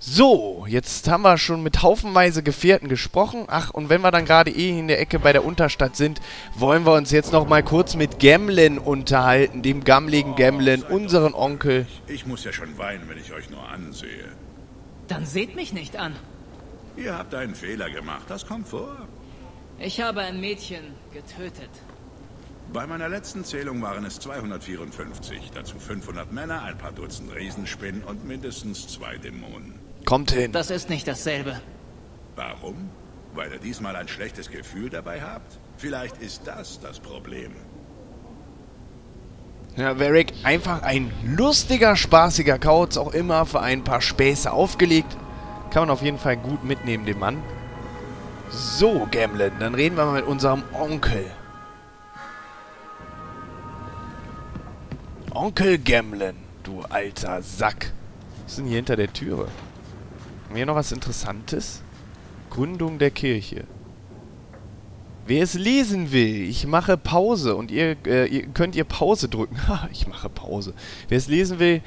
So, jetzt haben wir schon mit haufenweise Gefährten gesprochen. Ach, und wenn wir dann gerade eh in der Ecke bei der Unterstadt sind, wollen wir uns jetzt nochmal kurz mit Gamlen unterhalten, dem gammeligen Gamlen, unseren Onkel. Ich muss ja schon weinen, wenn ich euch nur ansehe. Dann seht mich nicht an. Ihr habt einen Fehler gemacht, das kommt vor. Ich habe ein Mädchen getötet. Bei meiner letzten Zählung waren es 254, dazu 500 Männer, ein paar Dutzend Riesenspinnen und mindestens 2 Dämonen. Kommt hin. Das ist nicht dasselbe. Warum? Weil ihr diesmal ein schlechtes Gefühl dabei habt? Vielleicht ist das das Problem. Ja, Varric, einfach ein lustiger, spaßiger Kauz, auch immer für ein paar Späße aufgelegt. Kann man auf jeden Fall gut mitnehmen, den Mann. So, Gamlen, dann reden wir mal mit unserem Onkel. Onkel Gamlen, du alter Sack. Was ist denn hier hinter der Türe? Haben wir hier noch was Interessantes? Gründung der Kirche. Wer es lesen will, ich mache Pause. Und ihr könnt Pause drücken. Ha, ich mache Pause. Wer es lesen will,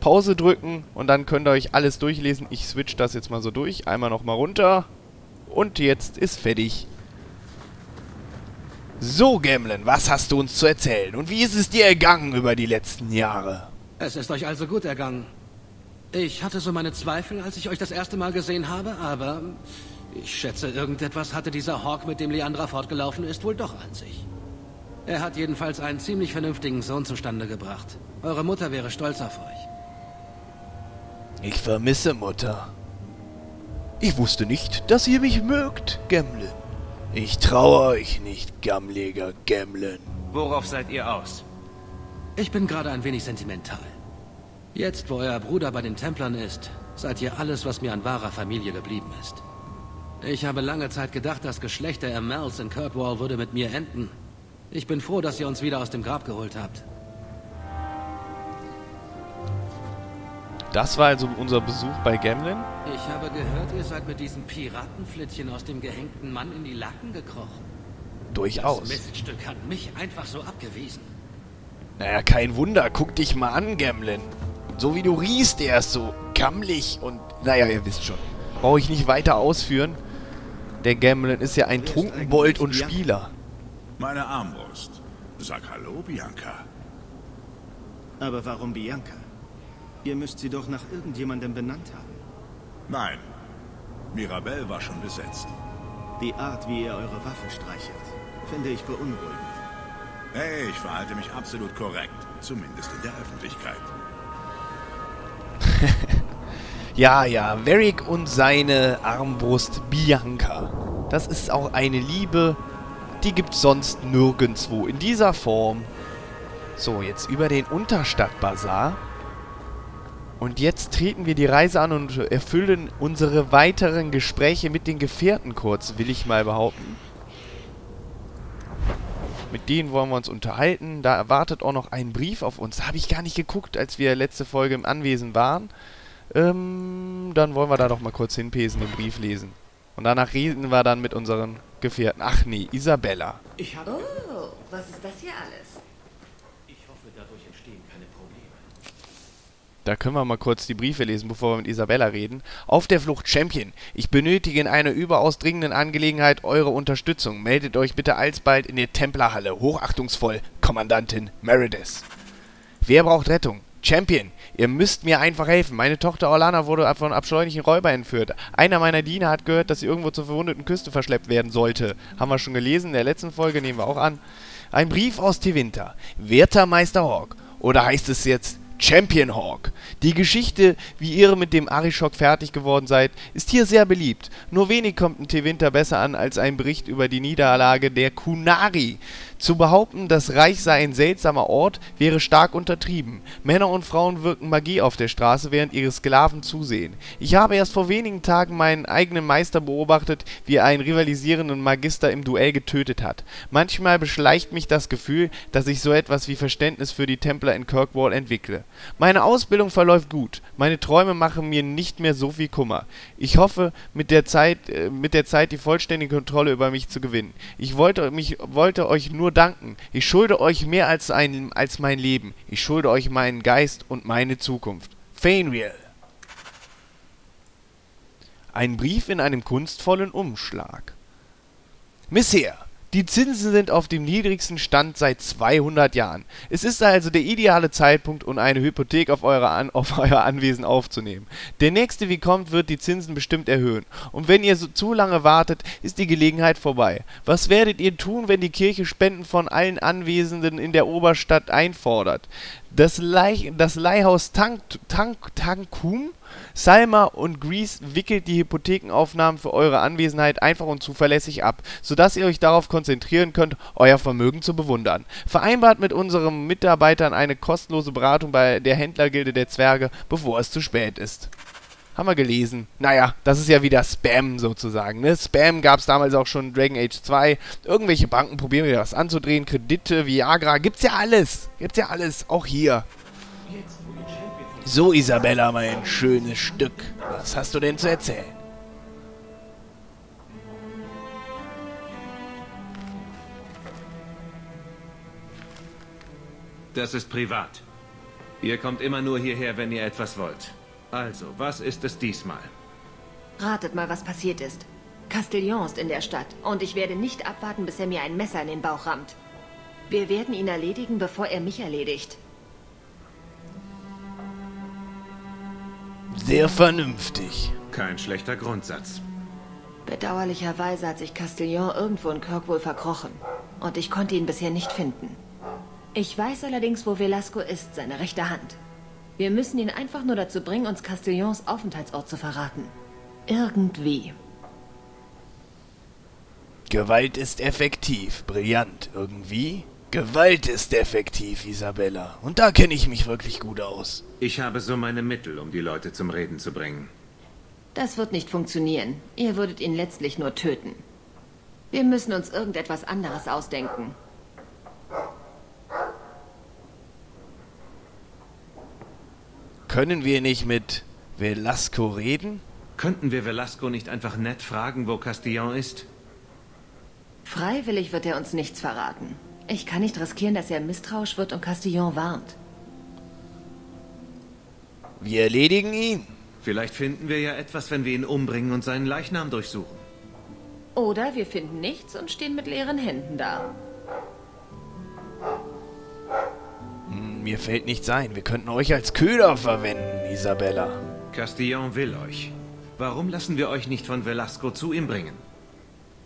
Pause drücken. Und dann könnt ihr euch alles durchlesen. Ich switch das jetzt mal so durch. Einmal nochmal runter. Und jetzt ist fertig. So, Gamlen, was hast du uns zu erzählen? Und wie ist es dir ergangen über die letzten Jahre? Es ist euch also gut ergangen. Ich hatte so meine Zweifel, als ich euch das erste Mal gesehen habe, aber ich schätze, irgendetwas hatte dieser Hawk, mit dem Leandra fortgelaufen ist, wohl doch an sich. Er hat jedenfalls einen ziemlich vernünftigen Sohn zustande gebracht. Eure Mutter wäre stolz auf euch. Ich vermisse Mutter. Ich wusste nicht, dass ihr mich mögt, Gamlen. Ich traue euch nicht, gammeliger Gamlen. Worauf seid ihr aus? Ich bin gerade ein wenig sentimental. Jetzt, wo euer Bruder bei den Templern ist, seid ihr alles, was mir an wahrer Familie geblieben ist. Ich habe lange Zeit gedacht, das Geschlecht der Amels in Kirkwall würde mit mir enden. Ich bin froh, dass ihr uns wieder aus dem Grab geholt habt. Das war also unser Besuch bei Gamlen. Ich habe gehört, ihr seid mit diesem Piratenflittchen aus dem gehängten Mann in die Laken gekrochen. Durchaus. Das Miststück hat mich einfach so abgewiesen. Naja, kein Wunder. Guck dich mal an, Gamlen. So wie du riechst, er ist so gammelig und... Naja, ihr wisst schon. Brauche ich nicht weiter ausführen. Der Gamlen ist ja ein Trunkenbold und Spieler. Meine Armbrust. Sag hallo, Bianca. Aber warum Bianca? Ihr müsst sie doch nach irgendjemandem benannt haben. Nein. Mirabelle war schon besetzt. Die Art, wie ihr eure Waffe streichelt, finde ich beunruhigend. Hey, ich verhalte mich absolut korrekt. Zumindest in der Öffentlichkeit. Ja, ja. Varric und seine Armbrust Bianca. Das ist auch eine Liebe, die gibt's sonst nirgendwo in dieser Form. So, jetzt über den Unterstadtbazar. Und jetzt treten wir die Reise an und erfüllen unsere weiteren Gespräche mit den Gefährten kurz, will ich mal behaupten. Mit denen wollen wir uns unterhalten. Da erwartet auch noch ein Brief auf uns. Da habe ich gar nicht geguckt, als wir letzte Folge im Anwesen waren. Dann wollen wir da doch mal kurz hinpesen, den Brief lesen. Und danach reden wir dann mit unseren Gefährten. Ach nee, Isabella. Oh, was ist das hier alles? Ich hoffe, dadurch entstehen keine Probleme. Da können wir mal kurz die Briefe lesen, bevor wir mit Isabella reden. Auf der Flucht, Champion. Ich benötige in einer überaus dringenden Angelegenheit eure Unterstützung. Meldet euch bitte alsbald in der Templerhalle. Hochachtungsvoll, Kommandantin Meredith. Wer braucht Rettung? Champion, ihr müsst mir einfach helfen. Meine Tochter Orlana wurde von abscheulichen Räubern entführt. Einer meiner Diener hat gehört, dass sie irgendwo zur verwundeten Küste verschleppt werden sollte. Haben wir schon gelesen, in der letzten Folge nehmen wir auch an. Ein Brief aus Tevinter. Werter Meister Hawk. Oder heißt es jetzt... Champion Hawk. Die Geschichte, wie ihr mit dem Arishok fertig geworden seid, ist hier sehr beliebt. Nur wenig kommt ein Tevinter besser an als ein Bericht über die Niederlage der Qunari. Zu behaupten, das Reich sei ein seltsamer Ort, wäre stark untertrieben. Männer und Frauen wirken Magie auf der Straße, während ihre Sklaven zusehen. Ich habe erst vor wenigen Tagen meinen eigenen Meister beobachtet, wie er einen rivalisierenden Magister im Duell getötet hat. Manchmal beschleicht mich das Gefühl, dass ich so etwas wie Verständnis für die Templer in Kirkwall entwickle. Meine Ausbildung verläuft gut. Meine Träume machen mir nicht mehr so viel Kummer. Ich hoffe, mit der Zeit die vollständige Kontrolle über mich zu gewinnen. Ich wollte euch nur danken. Ich schulde euch mehr als mein Leben. Ich schulde euch meinen Geist und meine Zukunft. Fainriel. Ein Brief in einem kunstvollen Umschlag. Messire, die Zinsen sind auf dem niedrigsten Stand seit 200 Jahren. Es ist also der ideale Zeitpunkt, um eine Hypothek auf euer Anwesen aufzunehmen. Der nächste Vicomte wird die Zinsen bestimmt erhöhen. Und wenn ihr so zu lange wartet, ist die Gelegenheit vorbei. Was werdet ihr tun, wenn die Kirche Spenden von allen Anwesenden in der Oberstadt einfordert? Das Leihhaus Tankum, Salma und Grease wickelt die Hypothekenaufnahmen für eure Anwesenheit einfach und zuverlässig ab, sodass ihr euch darauf konzentrieren könnt, euer Vermögen zu bewundern. Vereinbart mit unseren Mitarbeitern eine kostenlose Beratung bei der Händlergilde der Zwerge, bevor es zu spät ist. Haben wir gelesen. Naja, das ist ja wieder Spam sozusagen, ne? Spam gab es damals auch schon in Dragon Age 2. Irgendwelche Banken probieren wieder was anzudrehen. Kredite, Viagra, gibt's ja alles. Gibt's ja alles, auch hier. So, Isabella, mein schönes Stück. Was hast du denn zu erzählen? Das ist privat. Ihr kommt immer nur hierher, wenn ihr etwas wollt. Also, was ist es diesmal? Ratet mal, was passiert ist. Castillon ist in der Stadt und ich werde nicht abwarten, bis er mir ein Messer in den Bauch rammt. Wir werden ihn erledigen, bevor er mich erledigt. Sehr vernünftig. Kein schlechter Grundsatz. Bedauerlicherweise hat sich Castillon irgendwo in Kirkwall verkrochen und ich konnte ihn bisher nicht finden. Ich weiß allerdings, wo Velasco ist, seine rechte Hand. Wir müssen ihn einfach nur dazu bringen, uns Castillons Aufenthaltsort zu verraten. Irgendwie. Gewalt ist effektiv. Brillant. Irgendwie? Gewalt ist effektiv, Isabella. Und da kenne ich mich wirklich gut aus. Ich habe so meine Mittel, um die Leute zum Reden zu bringen. Das wird nicht funktionieren. Ihr würdet ihn letztlich nur töten. Wir müssen uns irgendetwas anderes ausdenken. Können wir nicht mit Velasco reden? Könnten wir Velasco nicht einfach nett fragen, wo Castillon ist? Freiwillig wird er uns nichts verraten. Ich kann nicht riskieren, dass er misstrauisch wird und Castillon warnt. Wir erledigen ihn. Vielleicht finden wir ja etwas, wenn wir ihn umbringen und seinen Leichnam durchsuchen. Oder wir finden nichts und stehen mit leeren Händen da. Mir fällt nichts ein. Wir könnten euch als Köder verwenden, Isabella. Castillon will euch. Warum lassen wir euch nicht von Velasco zu ihm bringen?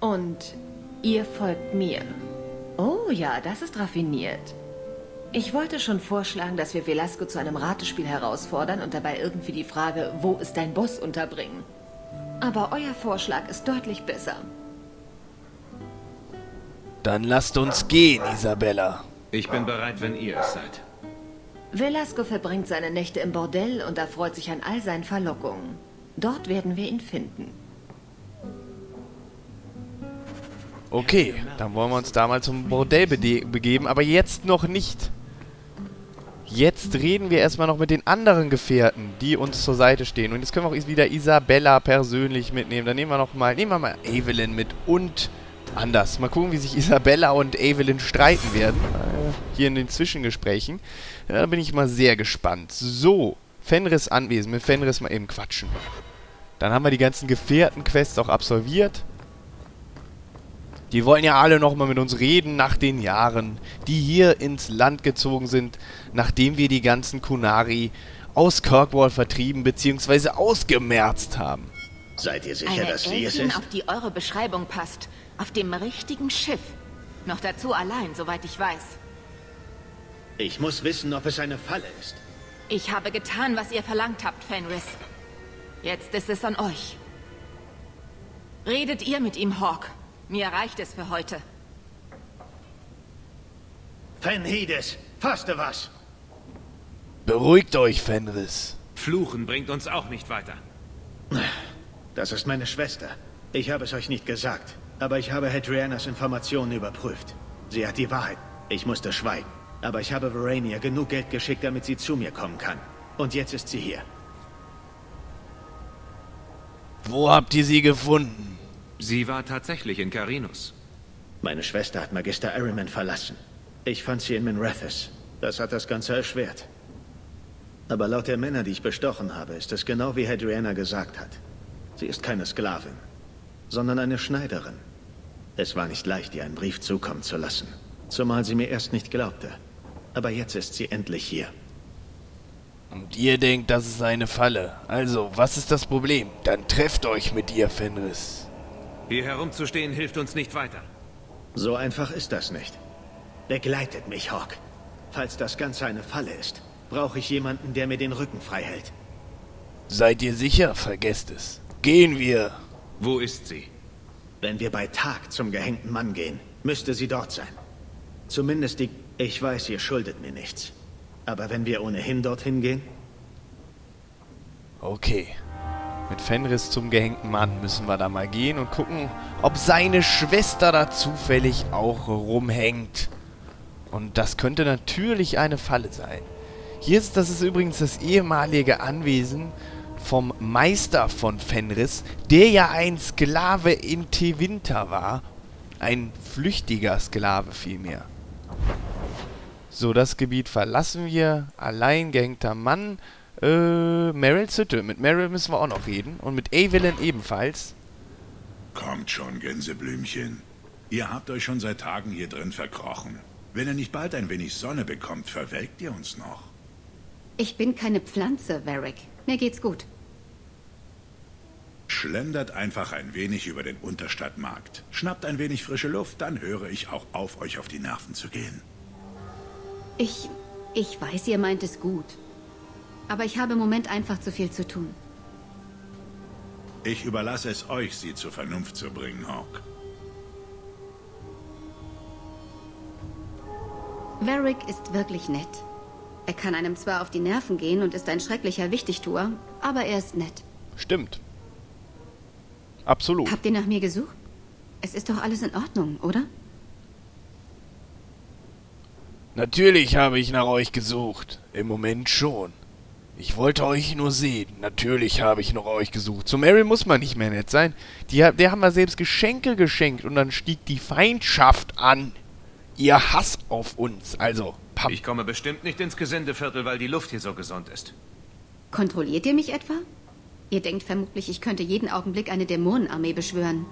Und ihr folgt mir. Oh ja, das ist raffiniert. Ich wollte schon vorschlagen, dass wir Velasco zu einem Ratespiel herausfordern und dabei irgendwie die Frage, wo ist dein Boss, unterbringen. Aber euer Vorschlag ist deutlich besser. Dann lasst uns gehen, Isabella. Ich bin bereit, wenn ihr es seid. Velasco verbringt seine Nächte im Bordell und erfreut sich an all seinen Verlockungen. Dort werden wir ihn finden. Okay, dann wollen wir uns da mal zum Bordell begeben, aber jetzt noch nicht. Jetzt reden wir erstmal noch mit den anderen Gefährten, die uns zur Seite stehen. Und jetzt können wir auch wieder Isabella persönlich mitnehmen. Dann nehmen wir mal Evelyn mit und Anders. Mal gucken, wie sich Isabella und Evelyn streiten werden. Hier in den Zwischengesprächen. Ja, da bin ich mal sehr gespannt. So, Fenris anwesend. Mit Fenris mal eben quatschen. Dann haben wir die ganzen Gefährten-Quests auch absolviert. Die wollen ja alle nochmal mit uns reden nach den Jahren, die hier ins Land gezogen sind, nachdem wir die ganzen Qunari aus Kirkwall vertrieben bzw. ausgemerzt haben. Seid ihr sicher, dass sie es ist? Auf die eure Beschreibung passt. Auf dem richtigen Schiff. Noch dazu allein, soweit ich weiß. Ich muss wissen, ob es eine Falle ist. Ich habe getan, was ihr verlangt habt, Fenris. Jetzt ist es an euch. Redet ihr mit ihm, Hawk. Mir reicht es für heute. Fenhides, faste was! Beruhigt euch, Fenris. Fluchen bringt uns auch nicht weiter. Das ist meine Schwester. Ich habe es euch nicht gesagt. Aber ich habe Hadrianas Informationen überprüft. Sie hat die Wahrheit. Ich musste schweigen. Aber ich habe Varania genug Geld geschickt, damit sie zu mir kommen kann. Und jetzt ist sie hier. Wo habt ihr sie gefunden? Sie war tatsächlich in Carinus. Meine Schwester hat Magister Arriman verlassen. Ich fand sie in Minrathis. Das hat das Ganze erschwert. Aber laut der Männer, die ich bestochen habe, ist es genau wie Hadriana gesagt hat. Sie ist keine Sklavin, sondern eine Schneiderin. Es war nicht leicht, ihr einen Brief zukommen zu lassen, zumal sie mir erst nicht glaubte. Aber jetzt ist sie endlich hier. Und ihr denkt, das ist eine Falle. Also, was ist das Problem? Dann trefft euch mit ihr, Fenris. Hier herumzustehen hilft uns nicht weiter. So einfach ist das nicht. Begleitet mich, Hawk. Falls das Ganze eine Falle ist, brauche ich jemanden, der mir den Rücken frei hält. Seid ihr sicher? Vergesst es. Gehen wir. Wo ist sie? Wenn wir bei Tag zum gehängten Mann gehen, müsste sie dort sein. Zumindest die... Ich weiß, ihr schuldet mir nichts. Aber wenn wir ohnehin dorthin gehen? Okay. Mit Fenris zum gehängten Mann müssen wir da mal gehen und gucken, ob seine Schwester da zufällig auch rumhängt. Und das könnte natürlich eine Falle sein. Hier ist, das ist übrigens das ehemalige Anwesen vom Meister von Fenris, der ja ein Sklave in Tevinter war. Ein flüchtiger Sklave vielmehr. So, das Gebiet verlassen wir. Allein gehängter Mann. Merrill Zitte. Mit Merrill müssen wir auch noch reden. Und mit Evelyn ebenfalls. Kommt schon, Gänseblümchen. Ihr habt euch schon seit Tagen hier drin verkrochen. Wenn ihr nicht bald ein wenig Sonne bekommt, verwelkt ihr uns noch. Ich bin keine Pflanze, Varric. Mir geht's gut. Schlendert einfach ein wenig über den Unterstadtmarkt. Schnappt ein wenig frische Luft, dann höre ich auch auf, euch auf die Nerven zu gehen. Ich weiß, ihr meint es gut. Aber ich habe im Moment einfach zu viel zu tun. Ich überlasse es euch, sie zur Vernunft zu bringen, Hawk. Varric ist wirklich nett. Er kann einem zwar auf die Nerven gehen und ist ein schrecklicher Wichtigtuer, aber er ist nett. Stimmt. Absolut. Habt ihr nach mir gesucht? Es ist doch alles in Ordnung, oder? Natürlich habe ich nach euch gesucht. Im Moment schon. Ich wollte euch nur sehen. Natürlich habe ich nach euch gesucht. Zu Mary muss man nicht mehr nett sein. Der haben wir selbst Geschenke geschenkt und dann stieg die Feindschaft an. Ihr Hass auf uns. Also, pam. Ich komme bestimmt nicht ins Gesindeviertel, weil die Luft hier so gesund ist. Kontrolliert ihr mich etwa? Ihr denkt vermutlich, ich könnte jeden Augenblick eine Dämonenarmee beschwören.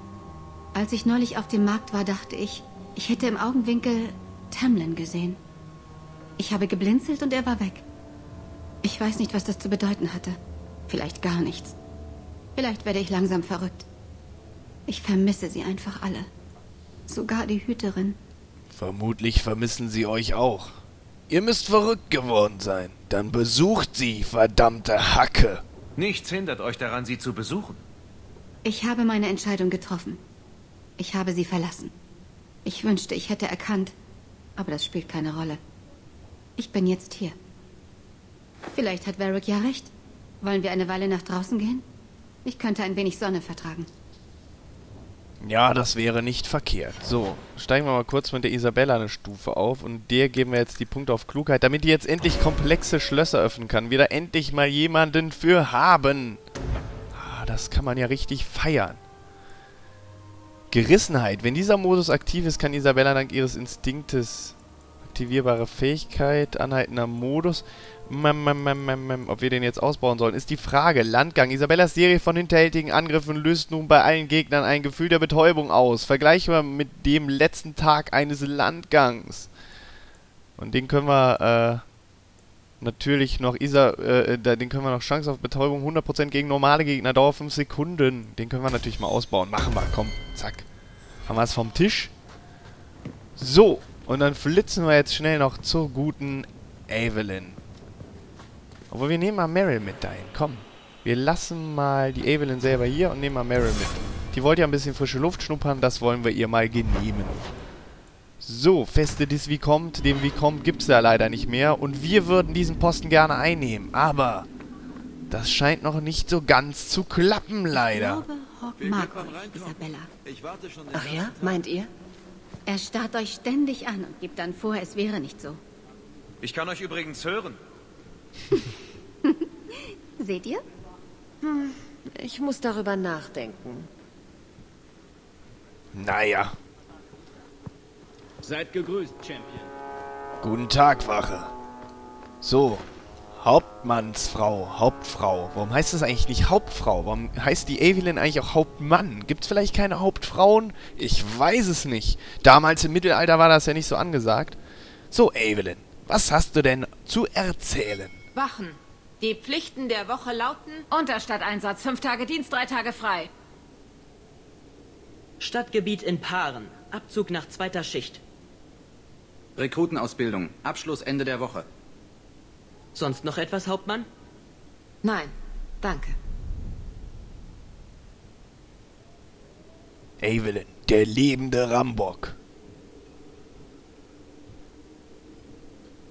Als ich neulich auf dem Markt war, dachte ich, ich hätte im Augenwinkel Tamlen gesehen. Ich habe geblinzelt und er war weg. Ich weiß nicht, was das zu bedeuten hatte. Vielleicht gar nichts. Vielleicht werde ich langsam verrückt. Ich vermisse sie einfach alle. Sogar die Hüterin. Vermutlich vermissen sie euch auch. Ihr müsst verrückt geworden sein. Dann besucht sie, verdammte Hacke. Nichts hindert euch daran, sie zu besuchen. Ich habe meine Entscheidung getroffen. Ich habe sie verlassen. Ich wünschte, ich hätte erkannt, aber das spielt keine Rolle. Ich bin jetzt hier. Vielleicht hat Varric ja recht. Wollen wir eine Weile nach draußen gehen? Ich könnte ein wenig Sonne vertragen. Ja, das wäre nicht verkehrt. So, steigen wir mal kurz mit der Isabella eine Stufe auf und der geben wir jetzt die Punkte auf Klugheit, damit die jetzt endlich komplexe Schlösser öffnen kann. Wir da endlich mal jemanden für haben. Ah, das kann man ja richtig feiern. Gerissenheit. Wenn dieser Modus aktiv ist, kann Isabella dank ihres Instinktes aktivierbare Fähigkeit, anhaltender Modus. Ob wir den jetzt ausbauen sollen, ist die Frage. Landgang. Isabellas Serie von hinterhältigen Angriffen löst nun bei allen Gegnern ein Gefühl der Betäubung aus. Vergleichen wir mit dem letzten Tag eines Landgangs. Und den können wir natürlich noch den können wir noch Chance auf Betäubung 100% gegen normale Gegner. Dauer 5 Sekunden. Den können wir natürlich mal ausbauen. Machen wir. Komm. Zack. Haben wir es vom Tisch. So. Und dann flitzen wir jetzt schnell noch zur guten Evelyn. Obwohl, wir nehmen mal Merrill mit dahin. Komm, wir lassen mal die Evelyn selber hier und nehmen mal Merrill mit. Die wollte ja ein bisschen frische Luft schnuppern, das wollen wir ihr mal genehmen. So, feste des Vicomte. Dem Vicomte gibt es ja leider nicht mehr. Und wir würden diesen Posten gerne einnehmen. Aber das scheint noch nicht so ganz zu klappen, leider. Ich glaube, Hawk mag Isabella. Ich warte schon. Ach ja, meint ihr? Er starrt euch ständig an und gibt dann vor, es wäre nicht so. Ich kann euch übrigens hören. Seht ihr? Ich muss darüber nachdenken. Naja. Seid gegrüßt, Champion. Guten Tag, Wache. So, Hauptmannsfrau, Hauptfrau. Warum heißt das eigentlich nicht Hauptfrau? Warum heißt die Aveline eigentlich auch Hauptmann? Gibt's vielleicht keine Hauptfrauen? Ich weiß es nicht. Damals im Mittelalter war das ja nicht so angesagt. So, Aveline, was hast du denn zu erzählen? Wachen. Die Pflichten der Woche lauten Unterstadteinsatz, 5 Tage Dienst, 3 Tage frei. Stadtgebiet in Paaren. Abzug nach 2. Schicht. Rekrutenausbildung. Abschluss Ende der Woche. Sonst noch etwas, Hauptmann? Nein, danke. Evelyn, der lebende Rambock.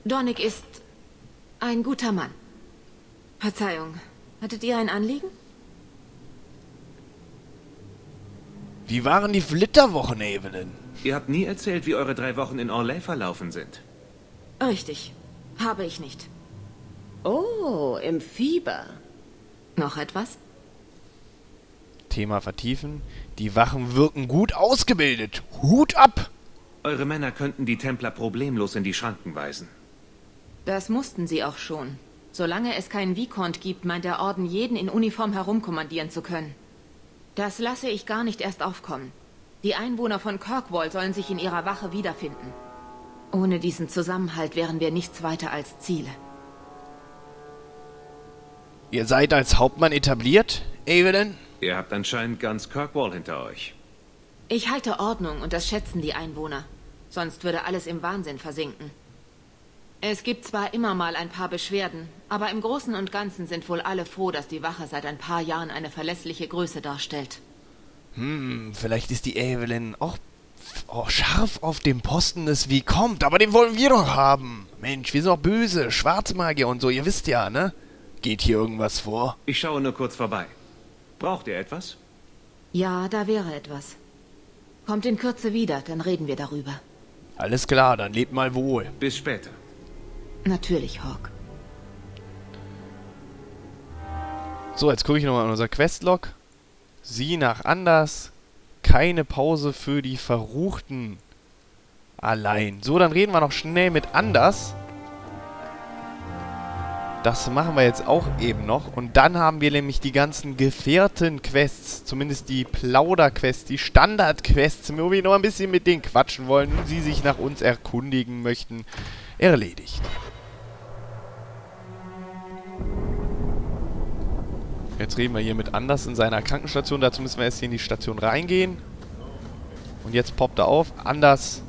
Donnick ist ein guter Mann. Verzeihung, hattet ihr ein Anliegen? Wie waren die Flitterwochen, Evelyn? Ihr habt nie erzählt, wie eure 3 Wochen in Orlais verlaufen sind. Richtig, habe ich nicht. Oh, im Fieber. Noch etwas? Thema vertiefen. Die Wachen wirken gut ausgebildet. Hut ab! Eure Männer könnten die Templer problemlos in die Schranken weisen. Das mussten sie auch schon. Solange es keinen Vicomte gibt, meint der Orden, jeden in Uniform herumkommandieren zu können. Das lasse ich gar nicht erst aufkommen. Die Einwohner von Kirkwall sollen sich in ihrer Wache wiederfinden. Ohne diesen Zusammenhalt wären wir nichts weiter als Ziele. Ihr seid als Hauptmann etabliert, Evelyn? Ihr habt anscheinend ganz Kirkwall hinter euch. Ich halte Ordnung und das schätzen die Einwohner. Sonst würde alles im Wahnsinn versinken. Es gibt zwar immer mal ein paar Beschwerden, aber im Großen und Ganzen sind wohl alle froh, dass die Wache seit ein paar Jahren eine verlässliche Größe darstellt. Hm, vielleicht ist die Evelyn auch scharf auf dem Posten des Vicomte, aber den wollen wir doch haben. Mensch, wir sind doch böse, Schwarzmagier und so, ihr wisst ja, ne? Geht hier irgendwas vor? Ich schaue nur kurz vorbei. Braucht ihr etwas? Ja, da wäre etwas. Kommt in Kürze wieder, dann reden wir darüber. Alles klar, dann lebt mal wohl. Bis später. Natürlich, Hawk. So, jetzt gucke ich nochmal in unser Questlog. Sieh nach Anders. Keine Pause für die Verruchten. Allein. So, dann reden wir noch schnell mit Anders. Das machen wir jetzt auch eben noch. Und dann haben wir nämlich die ganzen Gefährten-Quests. Zumindest die Plauder-Quests, die Standard-Quests, wo wir noch ein bisschen mit denen quatschen wollen und sie sich nach uns erkundigen möchten. Erledigt. Jetzt reden wir hier mit Anders in seiner Krankenstation. Dazu müssen wir erst hier in die Station reingehen. Und jetzt poppt er auf. Anders...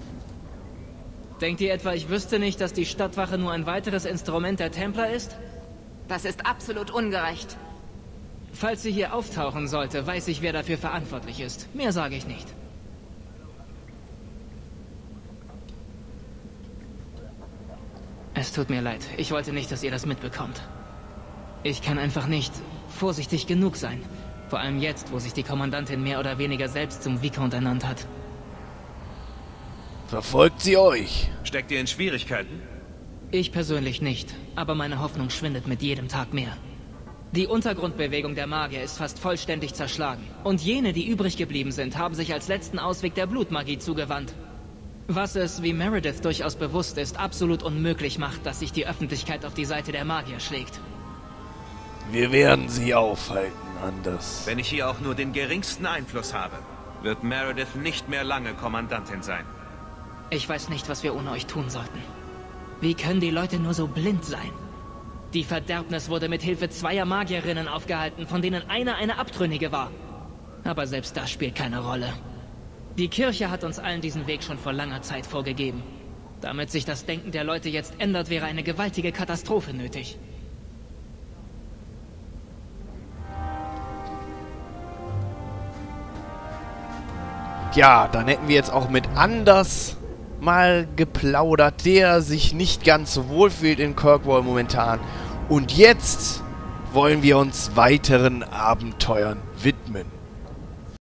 Denkt ihr etwa, ich wüsste nicht, dass die Stadtwache nur ein weiteres Instrument der Templer ist? Das ist absolut ungerecht. Falls sie hier auftauchen sollte, weiß ich, wer dafür verantwortlich ist. Mehr sage ich nicht. Es tut mir leid. Ich wollte nicht, dass ihr das mitbekommt. Ich kann einfach nicht vorsichtig genug sein. Vor allem jetzt, wo sich die Kommandantin mehr oder weniger selbst zum Vicomte ernannt hat. Verfolgt sie euch? Steckt ihr in Schwierigkeiten? Ich persönlich nicht, aber meine Hoffnung schwindet mit jedem Tag mehr. Die Untergrundbewegung der Magier ist fast vollständig zerschlagen. Und jene, die übrig geblieben sind, haben sich als letzten Ausweg der Blutmagie zugewandt. Was es, wie Meredith durchaus bewusst ist, absolut unmöglich macht, dass sich die Öffentlichkeit auf die Seite der Magier schlägt. Wir werden sie aufhalten, Anders. Wenn ich hier auch nur den geringsten Einfluss habe, wird Meredith nicht mehr lange Kommandantin sein. Ich weiß nicht, was wir ohne euch tun sollten. Wie können die Leute nur so blind sein? Die Verderbnis wurde mit Hilfe 2er Magierinnen aufgehalten, von denen eine Abtrünnige war. Aber selbst das spielt keine Rolle. Die Kirche hat uns allen diesen Weg schon vor langer Zeit vorgegeben. Damit sich das Denken der Leute jetzt ändert, wäre eine gewaltige Katastrophe nötig. Ja, dann hätten wir jetzt auch mit Anders mal geplaudert, der sich nicht ganz so wohl fühlt in Kirkwall momentan. Und jetzt wollen wir uns weiteren Abenteuern widmen.